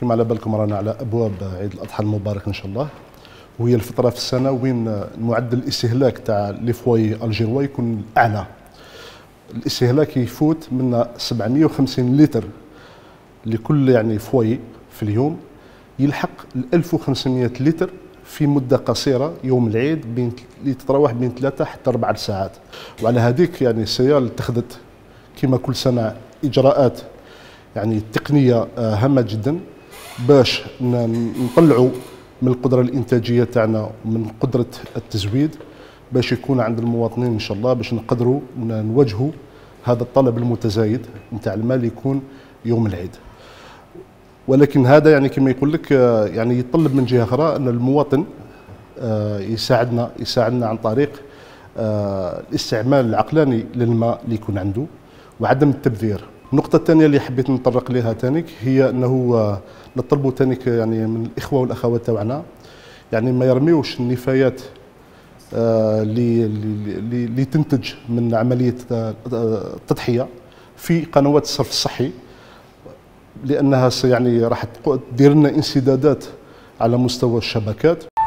كما على بالكم رانا على ابواب عيد الاضحى المبارك ان شاء الله، وهي الفتره في السنه وين معدل الاستهلاك تاع لي فواي الجيروا يكون الاعلى. الاستهلاك يفوت من 750 لتر لكل يعني فواي في اليوم، يلحق 1500 لتر في مده قصيره يوم العيد، بين اللي تتراوح بين 3 حتى 4 ساعات. وعلى هذيك يعني السيال اتخذت كما كل سنه اجراءات يعني تقنيه هامه جدا باش نطلعوا من القدره الانتاجيه تاعنا ومن قدره التزويد، باش يكون عند المواطنين ان شاء الله باش نقدروا نواجهوا هذا الطلب المتزايد نتاع المال يكون يوم العيد. ولكن هذا يعني كما يقول لك يعني يتطلب من جهه اخرى ان المواطن يساعدنا عن طريق الاستعمال العقلاني للماء اللي يكون عنده وعدم التبذير. النقطة الثانية اللي حبيت نتطرق لها تانيك هي انه نطلبوا تانيك يعني من الاخوة والاخوات تاعنا يعني ما يرميوش النفايات اللي تنتج من عملية التضحية في قنوات الصرف الصحي، لانها يعني راح تدير لنا انسدادات على مستوى الشبكات.